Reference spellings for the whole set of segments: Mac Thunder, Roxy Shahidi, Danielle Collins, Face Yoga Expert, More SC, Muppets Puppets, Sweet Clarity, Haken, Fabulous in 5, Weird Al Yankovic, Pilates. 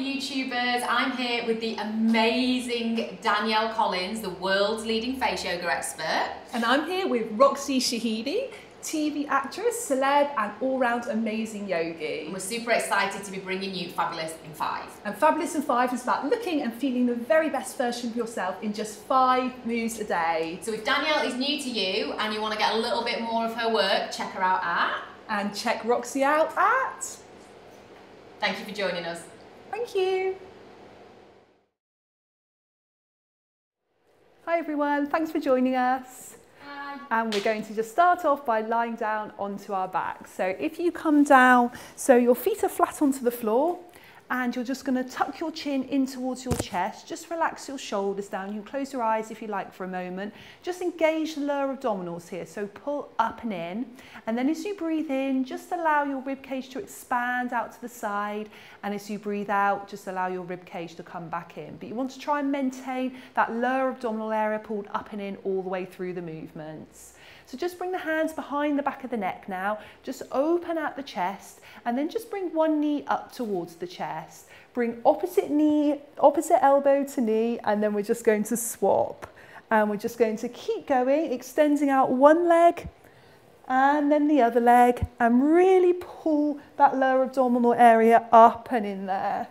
YouTubers, I'm here with the amazing Danielle Collins, the world's leading face yoga expert. And I'm here with Roxy Shahidi, TV actress, celeb and all-round amazing yogi. And we're super excited to be bringing you Fabulous in 5. And Fabulous in 5 is about looking and feeling the very best version of yourself in just 5 moves a day. So if Danielle is new to you and you want to get a little bit more of her work, check her out at... And check Roxy out at... Thank you for joining us. Thank you. Hi everyone, thanks for joining us. Hi. And we're going to just start off by lying down onto our back. So if you come down, so your feet are flat onto the floor and you're just gonna tuck your chin in towards your chest, just relax your shoulders down. You can close your eyes if you like for a moment. Just engage the lower abdominals here. So pull up and in. And then as you breathe in, just allow your rib cage to expand out to the side. And as you breathe out, just allow your rib cage to come back in. But you want to try and maintain that lower abdominal area pulled up and in all the way through the movements. So just bring the hands behind the back of the neck now, just open out the chest and then just bring one knee up towards the chest. Bring opposite elbow to knee and then we're just going to swap. And we're just going to keep going, extending out one leg and then the other leg and really pull that lower abdominal area up and in there.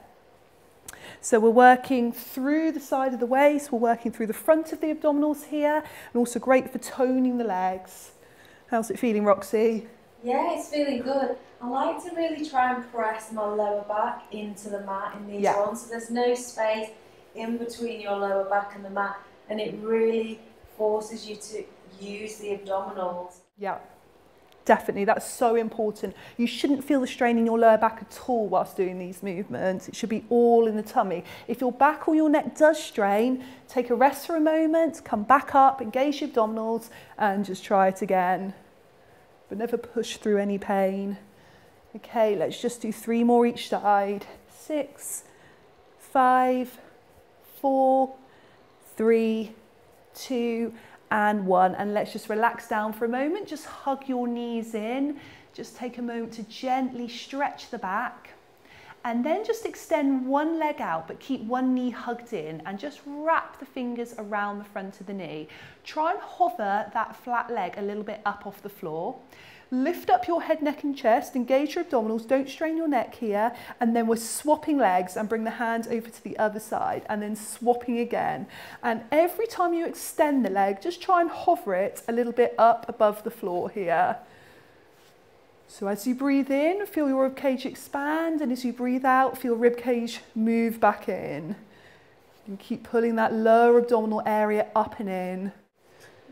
So we're working through the side of the waist, we're working through the front of the abdominals here, and also great for toning the legs. How's it feeling, Roxy? Yeah, it's feeling good. I like to really try and press my lower back into the mat in these ones, so there's no space in between your lower back and the mat, and it really forces you to use the abdominals. Yeah. Definitely, that's so important. You shouldn't feel the strain in your lower back at all whilst doing these movements. It should be all in the tummy. If your back or your neck does strain, take a rest for a moment, come back up, engage your abdominals and just try it again. But never push through any pain. Okay, let's just do 3 more each side. 6, 5, 4, 3, 2, and 1, and let's just relax down for a moment. Just hug your knees in, just take a moment to gently stretch the back and then just extend one leg out but keep one knee hugged in and just wrap the fingers around the front of the knee. Try and hover that flat leg a little bit up off the floor. Lift up your head, neck and chest, engage your abdominals, don't strain your neck here, and then we're swapping legs and bring the hand over to the other side and then swapping again. And every time you extend the leg, just try and hover it a little bit up above the floor here. So as you breathe in, feel your rib cage expand, and as you breathe out, feel rib cage move back in. And keep pulling that lower abdominal area up and in.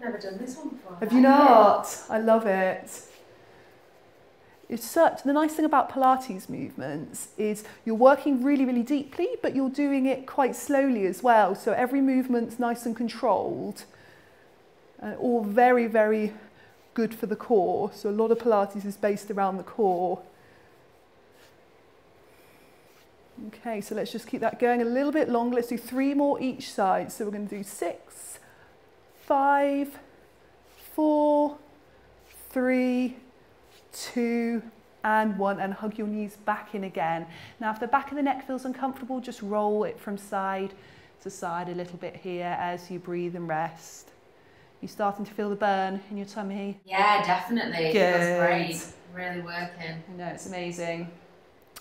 Never done this one before. Have you not? I love it. The nice thing about Pilates movements is you're working really, really deeply, but you're doing it quite slowly as well. So every movement's nice and controlled, and all very, very good for the core. So a lot of Pilates is based around the core. Okay, so let's just keep that going a little bit longer. Let's do 3 more each side. So we're going to do 6, 5, 4, 3, 2, and 1, and hug your knees back in again. Now if the back of the neck feels uncomfortable, just roll it from side to side a little bit here as you breathe and rest. You're starting to feel the burn in your tummy? Yeah, definitely. Good. It feels great. Really working. I know, it's amazing.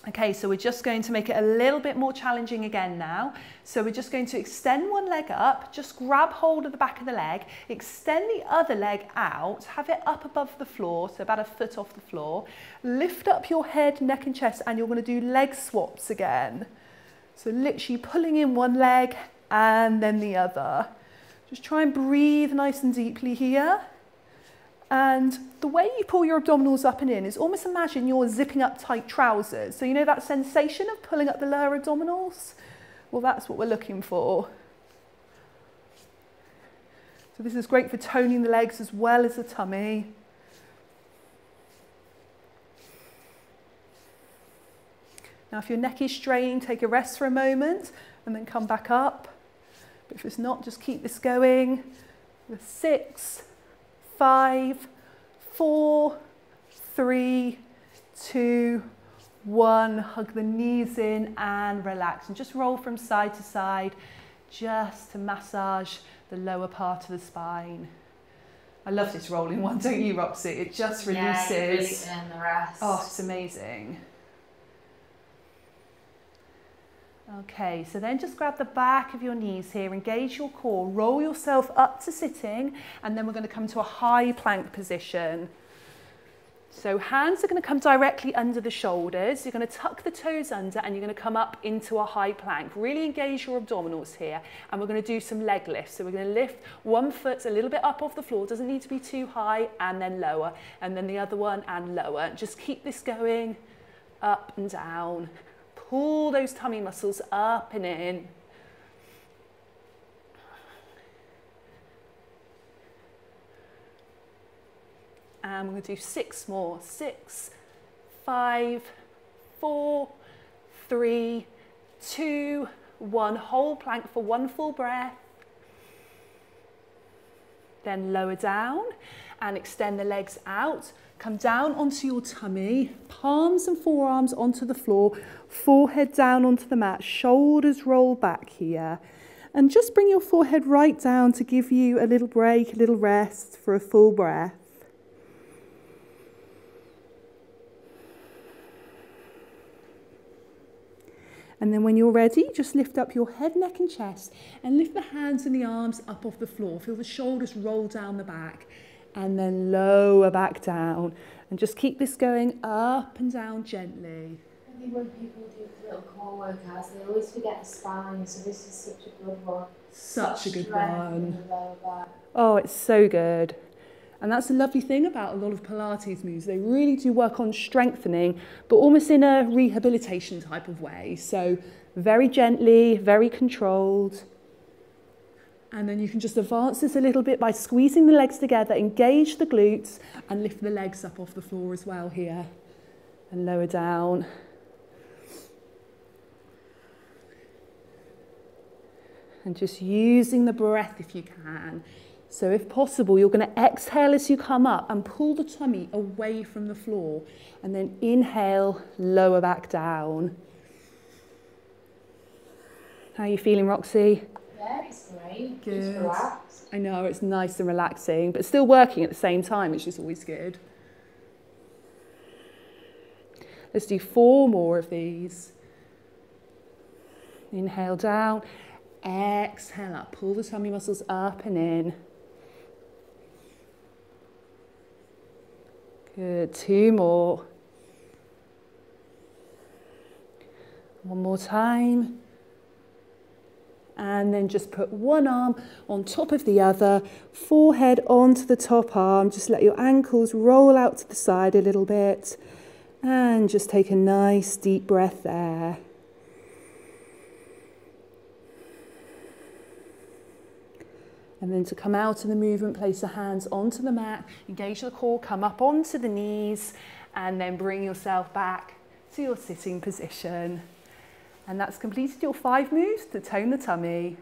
Okay, so we're just going to make it a little bit more challenging again now. So we're just going to extend one leg up, just grab hold of the back of the leg, extend the other leg out, have it up above the floor, so about a foot off the floor. Lift up your head, neck and chest, and you're going to do leg swaps again. So literally pulling in one leg and then the other. Just try and breathe nice and deeply here. And the way you pull your abdominals up and in is almost imagine you're zipping up tight trousers. So you know that sensation of pulling up the lower abdominals? Well, that's what we're looking for. So this is great for toning the legs as well as the tummy. Now, if your neck is strained, take a rest for a moment and then come back up. But if it's not, just keep this going. With 6, 5, 4, 3, 2, one, hug the knees in and relax, and just roll from side to side just to massage the lower part of the spine. I love this rolling one, don't you, Roxy? It just releases. Yeah, you're releasing in the rest. Oh, it's amazing. Okay, so then just grab the back of your knees here, engage your core, roll yourself up to sitting, and then we're going to come to a high plank position. So hands are going to come directly under the shoulders, you're going to tuck the toes under, and you're going to come up into a high plank. Really engage your abdominals here, and we're going to do some leg lifts. So we're going to lift one foot a little bit up off the floor, doesn't need to be too high, and then lower, and then the other one and lower. Just keep this going up and down. Pull those tummy muscles up and in. And we're going to do 6 more. 6, 5, 4, 3, 2, 1. Hold plank for one full breath. Then lower down and extend the legs out. Come down onto your tummy, palms and forearms onto the floor, forehead down onto the mat, shoulders roll back here. And just bring your forehead right down to give you a little break, a little rest for a full breath. And then when you're ready, just lift up your head, neck and chest, and lift the hands and the arms up off the floor. Feel the shoulders roll down the back. And then lower back down, and just keep this going up and down gently. I think when people do little core workouts, they always forget the spine, so this is such a good one. Such a good one. Oh, it's so good. And that's the lovely thing about a lot of Pilates moves. They really do work on strengthening, but almost in a rehabilitation type of way. So very gently, very controlled. And then you can just advance this a little bit by squeezing the legs together, engage the glutes, and lift the legs up off the floor as well here. And lower down. And just using the breath if you can. So if possible, you're going to exhale as you come up and pull the tummy away from the floor. And then inhale, lower back down. How are you feeling, Roxy? Yeah, it's great. Good. Just relax. I know, it's nice and relaxing, but still working at the same time, which is always good. Let's do 4 more of these. Inhale down, exhale up. Pull the tummy muscles up and in. Good, 2 more. One more time. And then just put one arm on top of the other, forehead onto the top arm. Just let your ankles roll out to the side a little bit. And just take a nice deep breath there. And then to come out of the movement, place the hands onto the mat, engage the core, come up onto the knees, and then bring yourself back to your sitting position. And that's completed your 5 moves to tone the tummy.